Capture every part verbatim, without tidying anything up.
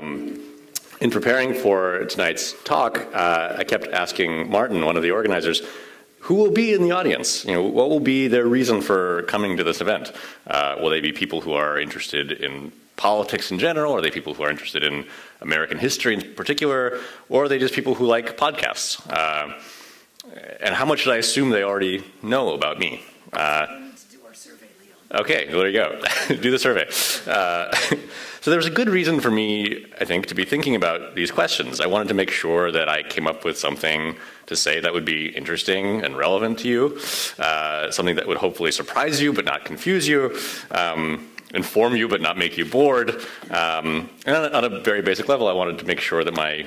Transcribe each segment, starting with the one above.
Um, in preparing for tonight's talk, uh, I kept asking Martin, one of the organizers, who will be in the audience? You know, what will be their reason for coming to this event? Uh, will they be people who are interested in politics in general? Are they people who are interested in American history in particular? Or are they just people who like podcasts? Uh, and how much should I assume they already know about me? Uh, Okay, well, there you go. Do the survey. Uh, so there was a good reason for me, I think, to be thinking about these questions. I wanted to make sure that I came up with something to say that would be interesting and relevant to you, uh, something that would hopefully surprise you but not confuse you, um, inform you but not make you bored. Um, and on a, on a very basic level, I wanted to make sure that my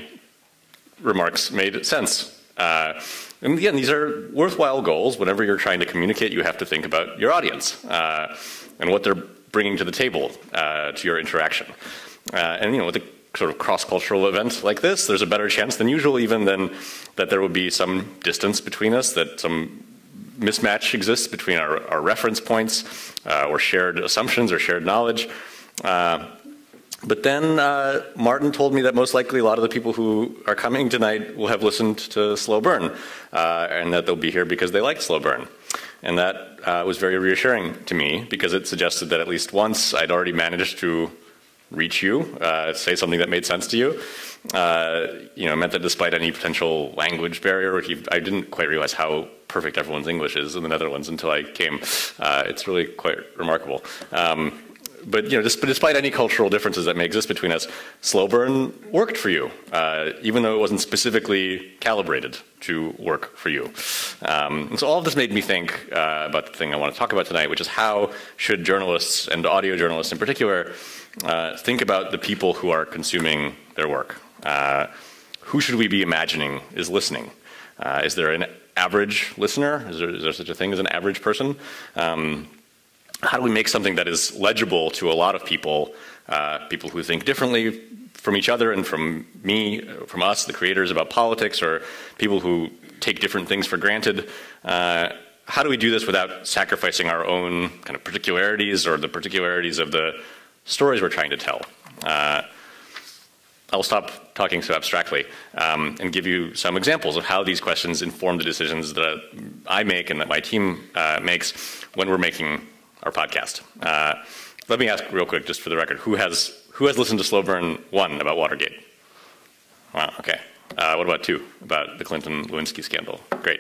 remarks made sense. Uh, and again, these are worthwhile goals. Whenever you're trying to communicate, you have to think about your audience uh, and what they're bringing to the table uh, to your interaction. Uh, and, you know, with a sort of cross-cultural event like this, there's a better chance than usual even than that there would be some distance between us, that some mismatch exists between our, our reference points uh, or shared assumptions or shared knowledge. Uh, But then uh, Martin told me that most likely a lot of the people who are coming tonight will have listened to Slow Burn, uh, and that they'll be here because they like Slow Burn. And that uh, was very reassuring to me, because it suggested that at least once I'd already managed to reach you, uh, say something that made sense to you. Uh, you know, it meant that despite any potential language barrier, which I didn't quite realize how perfect everyone's English is in the Netherlands until I came. Uh, it's really quite remarkable. Um, But you know, despite any cultural differences that may exist between us, Slow Burn worked for you, uh, even though it wasn't specifically calibrated to work for you. Um, and so all of this made me think uh, about the thing I want to talk about tonight, which is how should journalists, and audio journalists in particular, uh, think about the people who are consuming their work? Uh, who should we be imagining is listening? Uh, is there an average listener? Is there, is there such a thing as an average person? Um, How do we make something that is legible to a lot of people, uh, people who think differently from each other and from me, from us, the creators, about politics, or people who take different things for granted? Uh, how do we do this without sacrificing our own kind of particularities or the particularities of the stories we're trying to tell? Uh, I'll stop talking so abstractly um, and give you some examples of how these questions inform the decisions that I make and that my team uh, makes when we're making our podcast. Uh, let me ask real quick, just for the record, who has who has listened to Slow Burn one about Watergate? Wow, okay. Uh, what about two, about the Clinton-Lewinsky scandal? Great.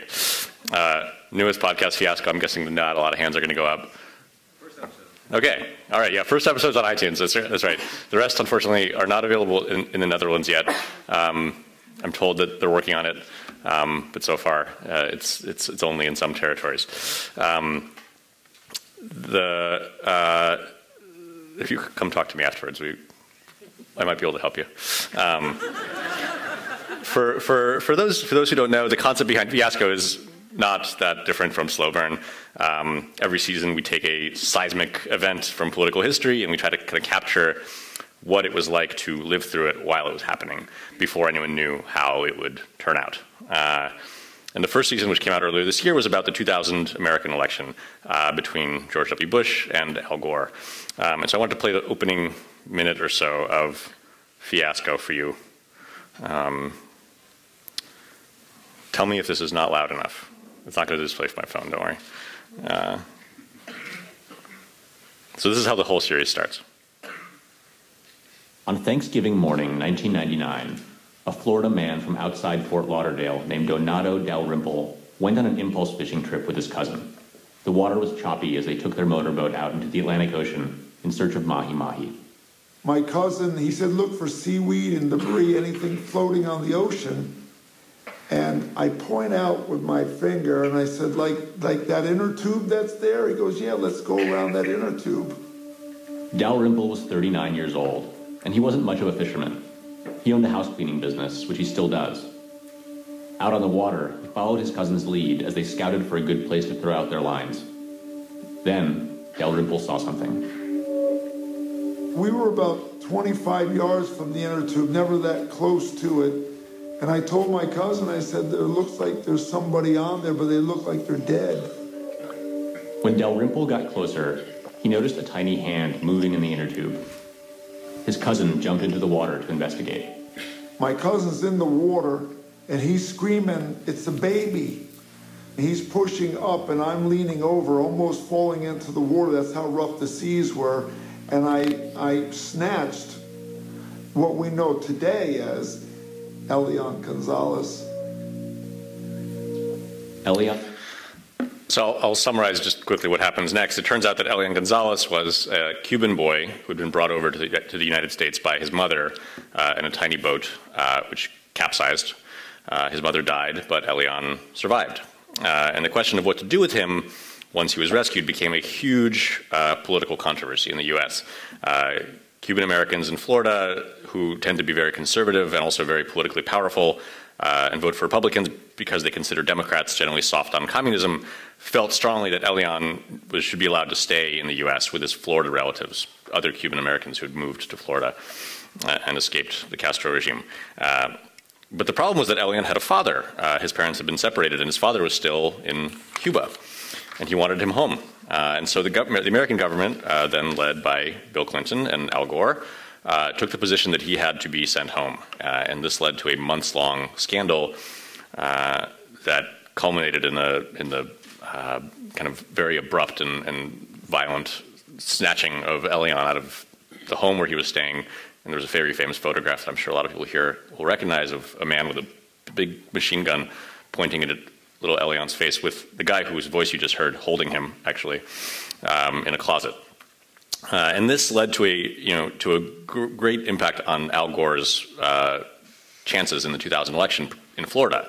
Uh, newest podcast, Fiasco. I'm guessing not a lot of hands are going to go up. First episode. Okay. All right. Yeah, first episode's on iTunes. That's, that's right. The rest, unfortunately, are not available in, in the Netherlands yet. Um, I'm told that they're working on it, um, but so far uh, it's it's it's only in some territories. Um, The, uh, if you come talk to me afterwards, we, I might be able to help you. Um, for, for, for, those, for those who don't know, the concept behind Fiasco is not that different from Slow Burn. Um, every season we take a seismic event from political history and we try to kind of capture what it was like to live through it while it was happening, before anyone knew how it would turn out. Uh, And the first season, which came out earlier this year, was about the two thousand American election uh, between George W. Bush and Al Gore. Um, and so I wanted to play the opening minute or so of Fiasco for you. Um, tell me if this is not loud enough. It's not going to display from my phone, don't worry. Uh, so this is how the whole series starts. On Thanksgiving morning, nineteen ninety-nine, a Florida man from outside Fort Lauderdale named Donato Dalrymple went on an impulse fishing trip with his cousin. The water was choppy as they took their motorboat out into the Atlantic Ocean in search of mahi-mahi. My cousin, he said, look for seaweed and debris, anything floating on the ocean. And I point out with my finger and I said, like, like that inner tube that's there? He goes, yeah, let's go around that inner tube. Dalrymple was thirty-nine years old, and he wasn't much of a fisherman. He owned a house cleaning business, which he still does. Out on the water, he followed his cousin's lead as they scouted for a good place to throw out their lines. Then, Dalrymple saw something. We were about twenty-five yards from the inner tube, never that close to it. And I told my cousin, I said, it looks like there's somebody on there, but they look like they're dead. When Dalrymple got closer, he noticed a tiny hand moving in the inner tube. His cousin jumped into the water to investigate. My cousin's in the water, and he's screaming, "It's a baby." He's pushing up, and I'm leaning over, almost falling into the water. That's how rough the seas were. And I, I snatched what we know today as Elian Gonzalez. Elian? So I'll summarize just quickly what happens next. It turns out that Elian Gonzalez was a Cuban boy who'd been brought over to the, to the United States by his mother uh, in a tiny boat, uh, which capsized. Uh, his mother died, but Elian survived. Uh, and the question of what to do with him once he was rescued became a huge uh, political controversy in the U S. Uh, Cuban Americans in Florida, who tend to be very conservative and also very politically powerful, Uh, and vote for Republicans because they consider Democrats generally soft on communism, felt strongly that Elian was, should be allowed to stay in the U S with his Florida relatives, other Cuban Americans who had moved to Florida uh, and escaped the Castro regime. Uh, but the problem was that Elian had a father. Uh, his parents had been separated, and his father was still in Cuba, and he wanted him home. Uh, and so the, the American government, uh, then led by Bill Clinton and Al Gore, Uh, took the position that he had to be sent home. Uh, and this led to a months-long scandal uh, that culminated in the, in the uh, kind of very abrupt and, and violent snatching of Elian out of the home where he was staying. And there was a very famous photograph that I'm sure a lot of people here will recognize of a man with a big machine gun pointing it at little Elian's face, with the guy whose voice you just heard holding him, actually, um, in a closet. Uh, and this led to a, you know, to a gr great impact on Al Gore's uh, chances in the two thousand election in Florida,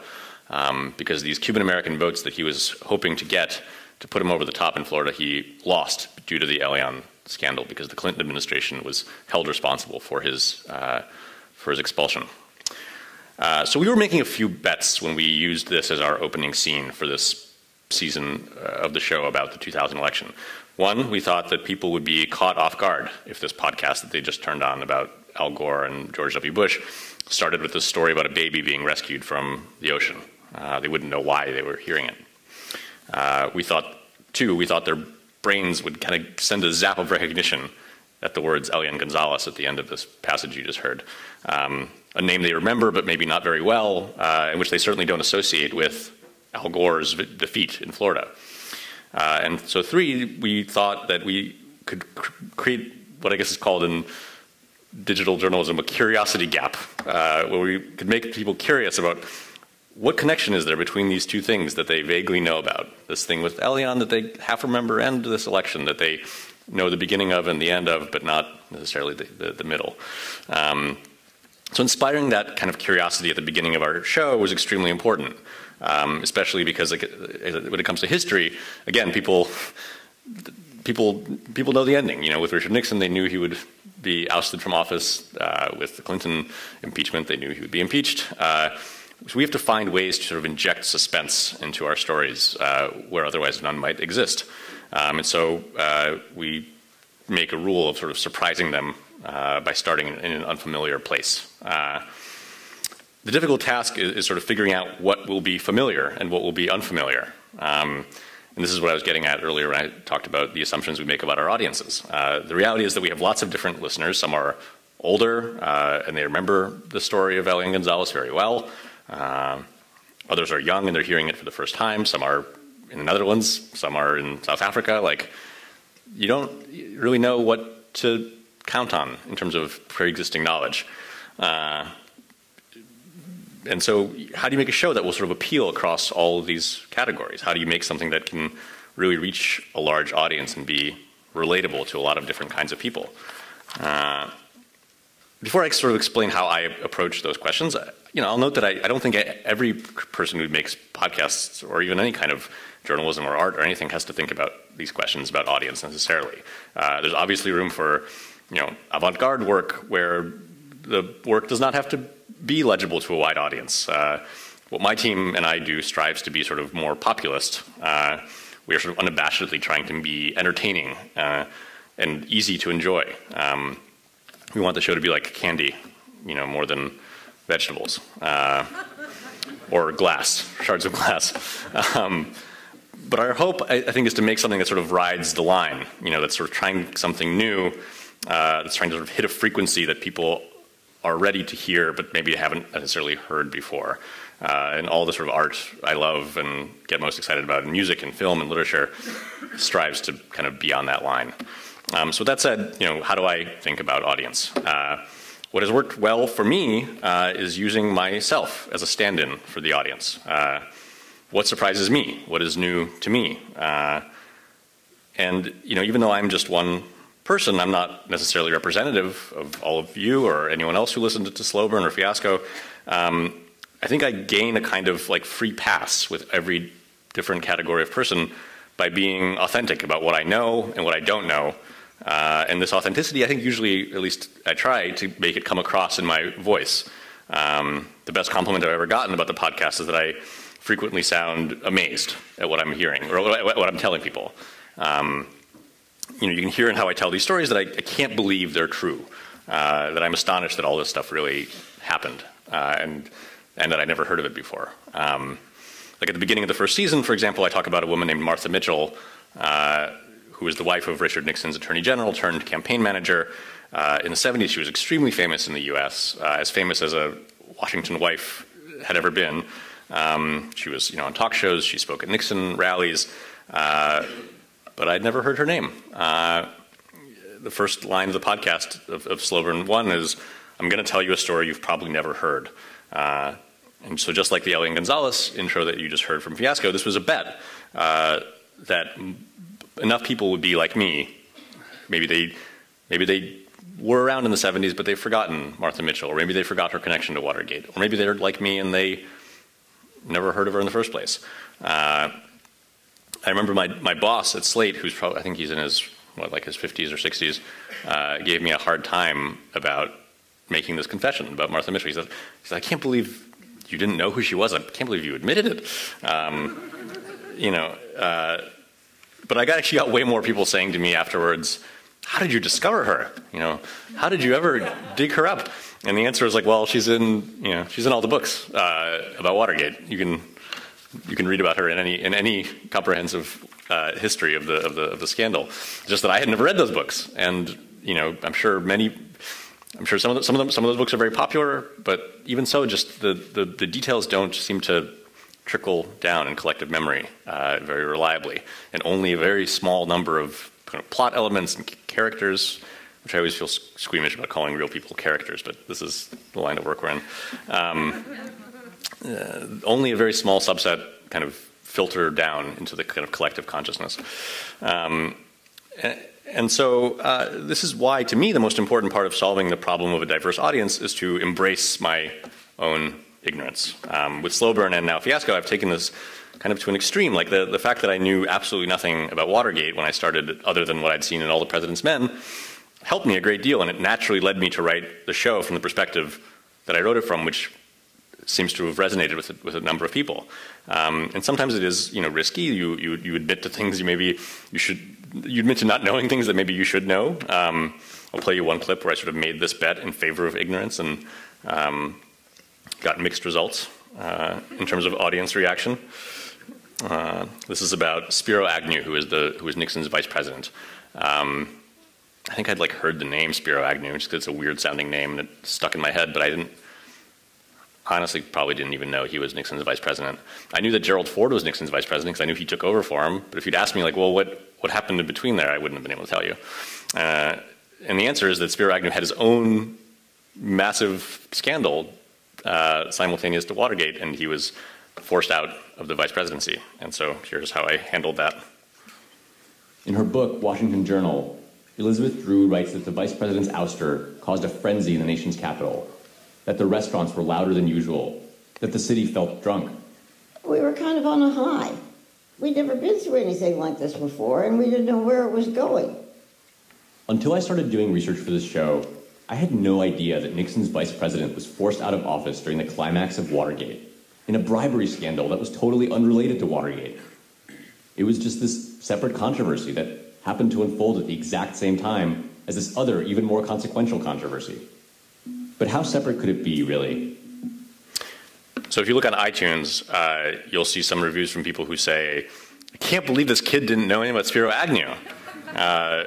um, because these Cuban American votes that he was hoping to get to put him over the top in Florida, he lost due to the Elian scandal, because the Clinton administration was held responsible for his uh, for his expulsion. Uh, so we were making a few bets when we used this as our opening scene for this season of the show about the two thousand election. One, we thought that people would be caught off guard if this podcast that they just turned on about Al Gore and George W. Bush started with this story about a baby being rescued from the ocean. Uh, they wouldn't know why they were hearing it. Uh, we thought, two, we thought their brains would kind of send a zap of recognition at the words Elian Gonzalez at the end of this passage you just heard. Um, a name they remember, but maybe not very well, uh, and which they certainly don't associate with Al Gore's defeat in Florida. Uh, and so three, we thought that we could cr create what I guess is called in digital journalism a curiosity gap, uh, where we could make people curious about what connection is there between these two things that they vaguely know about, this thing with Elian that they half remember and this election that they know the beginning of and the end of, but not necessarily the, the, the middle. Um, so inspiring that kind of curiosity at the beginning of our show was extremely important. Um, especially because, like, when it comes to history, again, people, people, people know the ending. You know, with Richard Nixon, they knew he would be ousted from office. Uh, with the Clinton impeachment, they knew he would be impeached. Uh, so we have to find ways to sort of inject suspense into our stories uh, where otherwise none might exist. Um, and so uh, we make a rule of sort of surprising them uh, by starting in an unfamiliar place. Uh, The difficult task is, is sort of figuring out what will be familiar and what will be unfamiliar. Um, and this is what I was getting at earlier when I talked about the assumptions we make about our audiences. Uh, the reality is that we have lots of different listeners. Some are older, uh, and they remember the story of Elian Gonzalez very well. Uh, others are young, and they're hearing it for the first time. Some are in the Netherlands. Some are in South Africa. Like, you don't really know what to count on in terms of pre-existing knowledge. Uh, And so how do you make a show that will sort of appeal across all of these categories? How do you make something that can really reach a large audience and be relatable to a lot of different kinds of people? Uh, before I sort of explain how I approach those questions, you know, I'll note that I, I don't think every person who makes podcasts or even any kind of journalism or art or anything has to think about these questions about audience necessarily. Uh, there's obviously room for, you know, avant-garde work where the work does not have to be legible to a wide audience. Uh, what my team and I do strives to be sort of more populist. Uh, we are sort of unabashedly trying to be entertaining uh, and easy to enjoy. Um, we want the show to be like candy, you know, more than vegetables uh, or glass, shards of glass. Um, but our hope, I, I think, is to make something that sort of rides the line, you know, that's sort of trying something new uh, that's trying to sort of hit a frequency that people are ready to hear, but maybe haven't necessarily heard before. Uh, and all the sort of art I love and get most excited about, music and film and literature, strives to kind of be on that line. Um, so that said, you know, how do I think about audience? Uh, what has worked well for me uh, is using myself as a stand-in for the audience. Uh, what surprises me? What is new to me? Uh, and, you know, even though I'm just one person, I'm not necessarily representative of all of you or anyone else who listened to Slow Burn or Fiasco. Um, I think I gain a kind of like free pass with every different category of person by being authentic about what I know and what I don't know. Uh, and this authenticity, I think usually, at least I try to make it come across in my voice. Um, the best compliment I've ever gotten about the podcast is that I frequently sound amazed at what I'm hearing or what I'm telling people. Um, you know, you can hear in how I tell these stories that I, I can't believe they're true, uh, that I'm astonished that all this stuff really happened uh, and, and that I never heard of it before. Um, like at the beginning of the first season, for example, I talk about a woman named Martha Mitchell, uh, who was the wife of Richard Nixon's attorney general turned campaign manager. Uh, in the seventies, she was extremely famous in the U S, uh, as famous as a Washington wife had ever been. Um, she was, you know, on talk shows, she spoke at Nixon rallies, uh, but I'd never heard her name. Uh, the first line of the podcast of, of Slow Burn one is, I'm going to tell you a story you've probably never heard. Uh, and so just like the Elian Gonzalez intro that you just heard from Fiasco, this was a bet uh, that enough people would be like me. Maybe they, maybe they were around in the seventies, but they've forgotten Martha Mitchell, or maybe they forgot her connection to Watergate, or maybe they're like me and they never heard of her in the first place. Uh, I remember my, my boss at Slate, who's probably, I think he's in his, what, like his fifties or sixties, uh, gave me a hard time about making this confession about Martha Mitchell. He said, he said, I can't believe you didn't know who she was. I can't believe you admitted it. Um, you know, uh, but I got, actually got way more people saying to me afterwards, how did you discover her? You know, how did you ever dig her up? And the answer is like, well, she's in, you know, she's in all the books uh, about Watergate. You can, you can read about her in any in any comprehensive uh, history of the of the of the scandal. Just that I had never read those books, and you know, I'm sure many, I'm sure some of the, some of them, some of those books are very popular. But even so, just the the, the details don't seem to trickle down in collective memory uh, very reliably, and only a very small number of kind of plot elements and characters, which I always feel squeamish about calling real people characters, but this is the line of work we're in. Um, uh, only a very small subset kind of filter down into the kind of collective consciousness. Um, and, and so uh, this is why, to me, the most important part of solving the problem of a diverse audience is to embrace my own ignorance. Um, with Slow Burn and now Fiasco, I've taken this kind of to an extreme. Like the, the fact that I knew absolutely nothing about Watergate when I started, other than what I'd seen in All the President's Men, helped me a great deal, and it naturally led me to write the show from the perspective that I wrote it from, which seems to have resonated with a, with a number of people. Um, and sometimes it is, you know, risky. You, you you admit to things you maybe you should. You admit to not knowing things that maybe you should know. Um, I'll play you one clip where I sort of made this bet in favor of ignorance and um, got mixed results uh, in terms of audience reaction. Uh, this is about Spiro Agnew, who is the who is Nixon's vice president. Um, I think I'd like heard the name Spiro Agnew just because it's a weird sounding name and it stuck in my head, but I didn't, honestly probably didn't even know he was Nixon's vice president. I knew that Gerald Ford was Nixon's vice president because I knew he took over for him, but if you'd asked me like, well, what, what happened in between there, I wouldn't have been able to tell you. Uh, and the answer is that Spiro Agnew had his own massive scandal uh, simultaneous to Watergate, and he was forced out of the vice presidency. And so here's how I handled that. In her book, Washington Journal, Elizabeth Drew writes that the vice president's ouster caused a frenzy in the nation's capital, that the restaurants were louder than usual, that the city felt drunk. We were kind of on a high. We'd never been through anything like this before, and we didn't know where it was going. Until I started doing research for this show, I had no idea that Nixon's vice president was forced out of office during the climax of Watergate, in a bribery scandal that was totally unrelated to Watergate. It was just this separate controversy that happened to unfold at the exact same time as this other, even more consequential controversy. But how separate could it be, really? So if you look on iTunes, uh, you'll see some reviews from people who say, I can't believe this kid didn't know anything about Spiro Agnew, uh,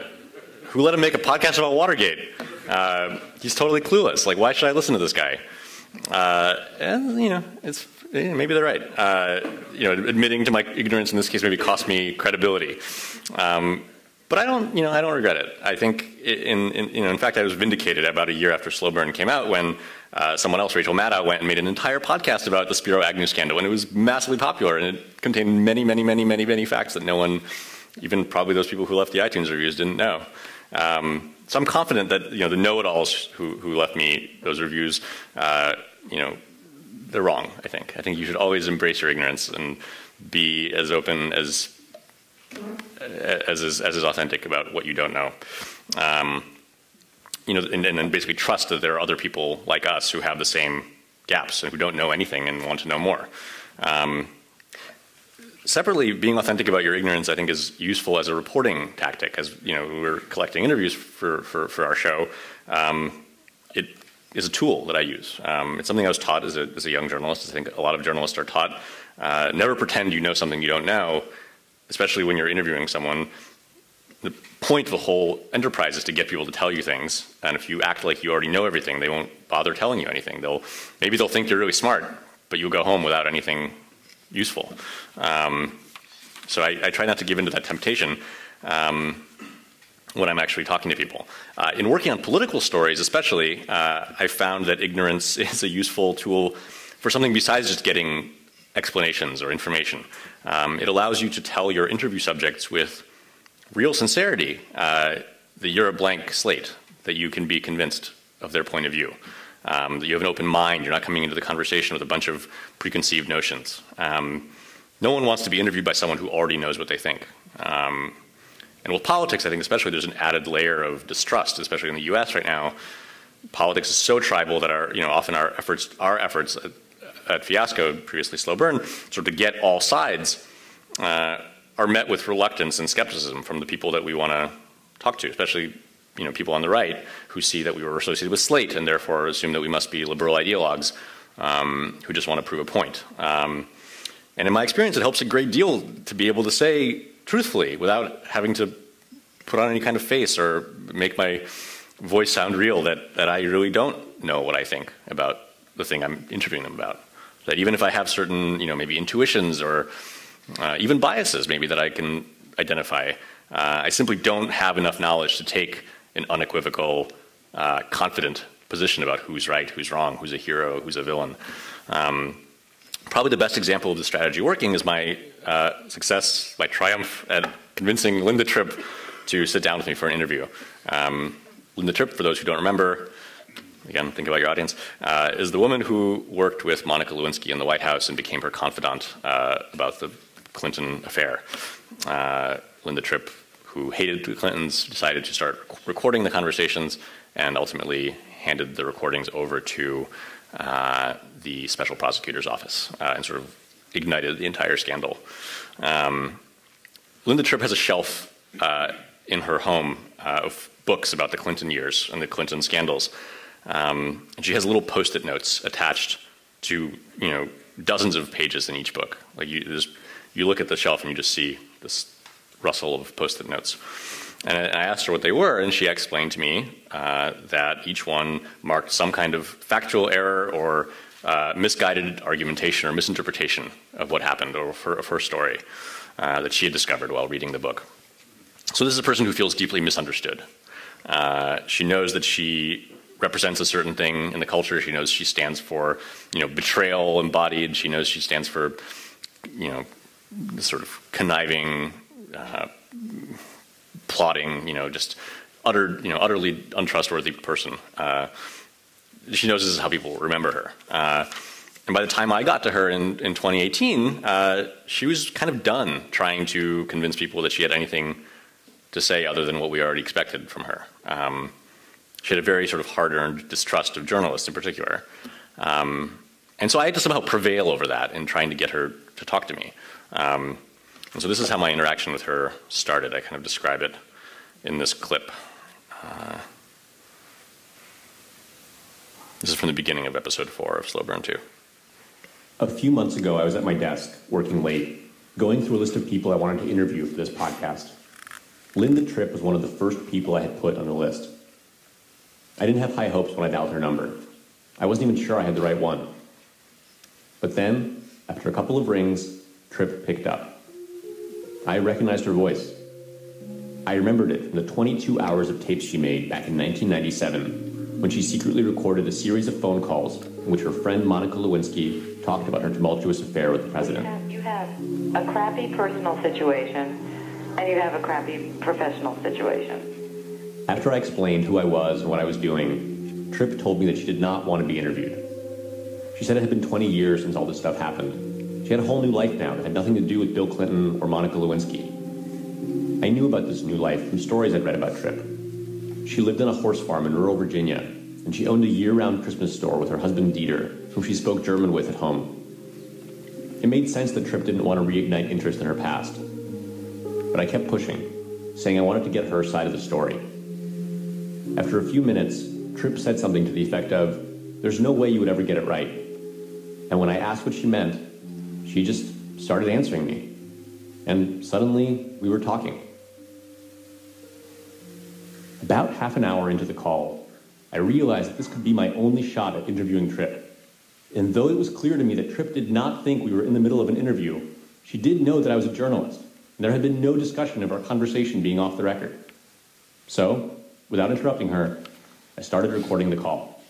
who let him make a podcast about Watergate? Uh, he's totally clueless. Like, why should I listen to this guy? Uh, and, you know, it's, maybe they're right. Uh, you know, admitting to my ignorance in this case maybe cost me credibility. Um, but I don't, you know, I don't regret it. I think, in, in, you know, in fact, I was vindicated about a year after Slow Burn came out when uh, someone else, Rachel Maddow, went and made an entire podcast about the Spiro Agnew scandal, and it was massively popular, and it contained many, many, many, many, many facts that no one, even probably those people who left the iTunes reviews, didn't know. Um, so I'm confident that, you know, the know-it-alls who, who left me those reviews, uh, you know, they're wrong, I think. I think you should always embrace your ignorance and be as open as as is, as is authentic about what you don't know. Um, you know, and, and then basically trust that there are other people like us who have the same gaps and who don't know anything and want to know more. Um, separately, being authentic about your ignorance, I think, is useful as a reporting tactic. As you know, we're collecting interviews for, for, for our show. Um, it is a tool that I use. Um, it's something I was taught as a, as a young journalist. I think a lot of journalists are taught, uh, never pretend you know something you don't know, especially when you're interviewing someone. The point of the whole enterprise is to get people to tell you things, and if you act like you already know everything, they won't bother telling you anything. They'll, maybe they'll think you're really smart, but you'll go home without anything useful. Um, so I, I try not to give in to that temptation. Um, when I'm actually talking to people. Uh, in working on political stories especially, uh, I found that ignorance is a useful tool for something besides just getting explanations or information. Um, it allows you to tell your interview subjects with real sincerity uh, that you're a blank slate, that you can be convinced of their point of view, um, that you have an open mind, you're not coming into the conversation with a bunch of preconceived notions. Um, no one wants to be interviewed by someone who already knows what they think. Um, And with politics, I think especially there's an added layer of distrust, especially in the U S right now. Politics is so tribal that our, you know, often our efforts, our efforts at, at Fiasco, previously Slow Burn, sort of to get all sides, uh, are met with reluctance and skepticism from the people that we want to talk to, especially, you know, people on the right who see that we were associated with Slate and therefore assume that we must be liberal ideologues um, who just want to prove a point. Um, and in my experience, it helps a great deal to be able to say, truthfully, without having to put on any kind of face or make my voice sound real, that, that I really don't know what I think about the thing I'm interviewing them about. That even if I have certain, you know, maybe intuitions or uh, even biases maybe that I can identify, uh, I simply don't have enough knowledge to take an unequivocal, uh, confident position about who's right, who's wrong, who's a hero, who's a villain. Um, Probably the best example of the strategy working is my uh, success, my triumph at convincing Linda Tripp to sit down with me for an interview. Um, Linda Tripp, for those who don't remember, again, think about your audience, uh, is the woman who worked with Monica Lewinsky in the White House and became her confidant uh, about the Clinton affair. Uh, Linda Tripp, who hated the Clintons, decided to start recording the conversations and ultimately handed the recordings over to Uh, the special prosecutor's office uh, and sort of ignited the entire scandal. Um, Linda Tripp has a shelf uh, in her home uh, of books about the Clinton years and the Clinton scandals. Um, and she has little post-it notes attached to, you know, dozens of pages in each book. Like you, just, you look at the shelf and you just see this rustle of post-it notes. And I asked her what they were, and she explained to me uh, that each one marked some kind of factual error or uh, misguided argumentation or misinterpretation of what happened or of her, of her story uh, that she had discovered while reading the book. So this is a person who feels deeply misunderstood. Uh, she knows that she represents a certain thing in the culture. She knows she stands for, you know, betrayal embodied. She knows she stands for, you know, this sort of conniving, uh, plotting, you know, just utter, you know, utterly untrustworthy person. Uh, she knows this is how people remember her. Uh, and by the time I got to her in, in twenty eighteen, uh, she was kind of done trying to convince people that she had anything to say other than what we already expected from her. Um, she had a very sort of hard-earned distrust of journalists in particular. Um, and so I had to somehow prevail over that in trying to get her to talk to me. Um, And so this is how my interaction with her started. I kind of describe it in this clip. Uh, this is from the beginning of episode four of Slow Burn two. A few months ago, I was at my desk, working late, going through a list of people I wanted to interview for this podcast. Linda Tripp was one of the first people I had put on the list. I didn't have high hopes when I dialed her number. I wasn't even sure I had the right one. But then, after a couple of rings, Tripp picked up. I recognized her voice. I remembered it from the twenty-two hours of tapes she made back in nineteen ninety-seven, when she secretly recorded a series of phone calls in which her friend Monica Lewinsky talked about her tumultuous affair with the president. You have, you have a crappy personal situation, and you have a crappy professional situation. After I explained who I was and what I was doing, Tripp told me that she did not want to be interviewed. She said it had been twenty years since all this stuff happened. She had a whole new life now that had nothing to do with Bill Clinton or Monica Lewinsky. I knew about this new life from stories I'd read about Tripp. She lived on a horse farm in rural Virginia, and she owned a year-round Christmas store with her husband Dieter, whom she spoke German with at home. It made sense that Tripp didn't want to reignite interest in her past. But I kept pushing, saying I wanted to get her side of the story. After a few minutes, Tripp said something to the effect of, "There's no way you would ever get it right." And when I asked what she meant, she just started answering me. And suddenly, we were talking. About half an hour into the call, I realized that this could be my only shot at interviewing Tripp. And though it was clear to me that Tripp did not think we were in the middle of an interview, she did know that I was a journalist, and there had been no discussion of our conversation being off the record. So, without interrupting her, I started recording the call.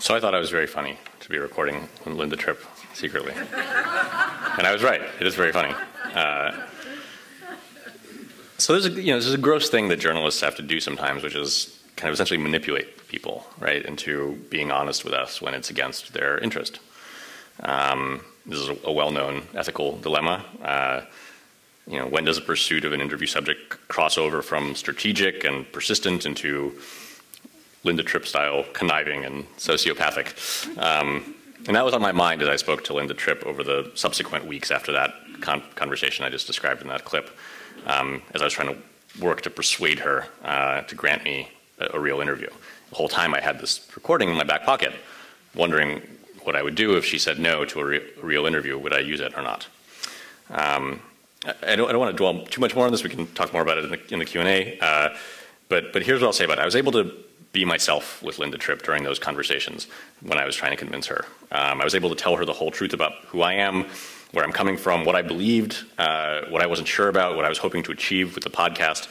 So I thought I was very funny to be recording Linda Tripp secretly. And I was right. It is very funny. Uh, So there's a, you know, this is a gross thing that journalists have to do sometimes, which is kind of essentially manipulate people, right, into being honest with us when it's against their interest. Um, this is a well-known ethical dilemma. Uh, you know, when does the pursuit of an interview subject cross over from strategic and persistent into Linda Tripp-style conniving and sociopathic? Um, and that was on my mind as I spoke to Linda Tripp over the subsequent weeks after that con conversation I just described in that clip. Um, as I was trying to work to persuade her uh, to grant me a, a real interview. The whole time I had this recording in my back pocket, wondering what I would do if she said no to a, re a real interview. Would I use it or not? Um, I, I, don't, I don't want to dwell too much more on this. We can talk more about it in the, in the Q and A. Uh, but, but here's what I'll say about it. I was able to be myself with Linda Tripp during those conversations when I was trying to convince her. Um, I was able to tell her the whole truth about who I am, where I'm coming from, what I believed, uh, what I wasn't sure about, what I was hoping to achieve with the podcast.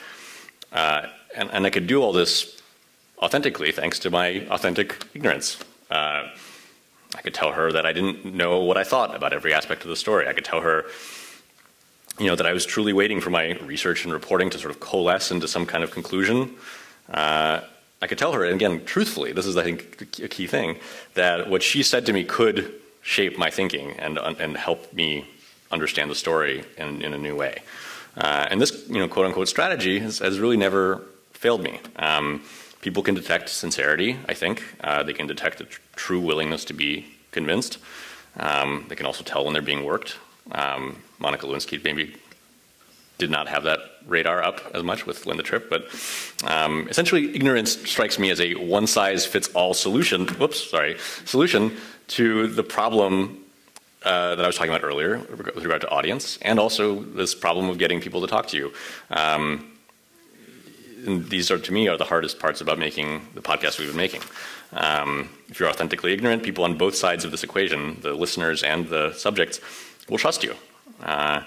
Uh, and, and I could do all this authentically thanks to my authentic ignorance. Uh, I could tell her that I didn't know what I thought about every aspect of the story. I could tell her, you know, that I was truly waiting for my research and reporting to sort of coalesce into some kind of conclusion. Uh, I could tell her, and again, truthfully, this is, I think, a key thing, that what she said to me could shape my thinking and and help me understand the story in, in a new way. Uh, and this, you know, quote unquote strategy has, has really never failed me. Um, people can detect sincerity, I think. Uh, they can detect a tr true willingness to be convinced. Um, they can also tell when they're being worked. Um, Monica Lewinsky maybe did not have that radar up as much with Linda Tripp, but um, essentially ignorance strikes me as a one-size-fits-all solution, whoops, sorry, solution to the problem uh, that I was talking about earlier with regard to audience, and also this problem of getting people to talk to you. Um, and these are, to me, are the hardest parts about making the podcast we've been making. Um, if you're authentically ignorant, people on both sides of this equation, the listeners and the subjects, will trust you. Uh,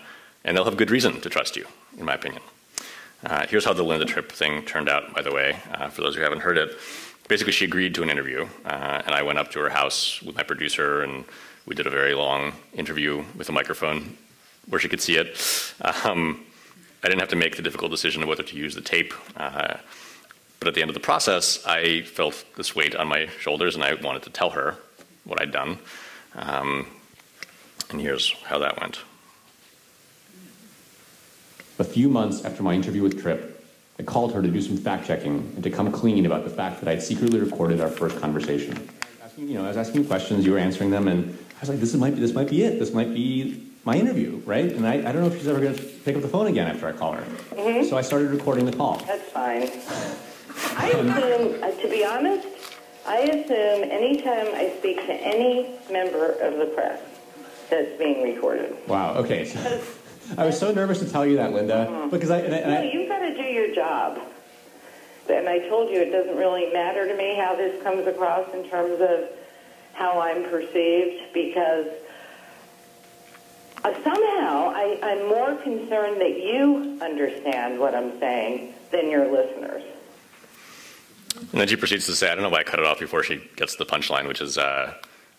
And they'll have good reason to trust you, in my opinion. Uh, here's how the Linda Tripp thing turned out, by the way, uh, for those who haven't heard it. Basically, she agreed to an interview, uh, and I went up to her house with my producer, and we did a very long interview with a microphone where she could see it. Um, I didn't have to make the difficult decision of whether to use the tape, uh, but at the end of the process, I felt this weight on my shoulders, and I wanted to tell her what I'd done. Um, and here's how that went. A few months after my interview with Tripp, I called her to do some fact-checking and to come clean about the fact that I had secretly recorded our first conversation. I was asking, you know, I was asking questions, you were answering them, and I was like, this might be, this might be it. This might be my interview, right? And I, I don't know if she's ever going to pick up the phone again after I call her. Mm-hmm. So I started recording the call. That's fine. I assume, uh, to be honest, I assume any time I speak to any member of the press that's being recorded. Wow, okay. I was so nervous to tell you that, Linda, mm-hmm. because I. And I and no, I, you've got to do your job. And I told you it doesn't really matter to me how this comes across in terms of how I'm perceived, because somehow I, I'm more concerned that you understand what I'm saying than your listeners. And then she proceeds to say, I don't know why I cut it off before she gets to the punchline, which is, uh,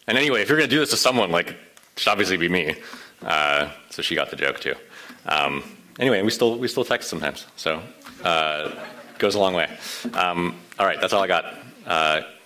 and anyway, if you're going to do this to someone, like, it should obviously be me. Uh, so she got the joke, too. Um, anyway, we still, we still text sometimes, so uh, goes a long way. Um, all right, that's all I got. Uh,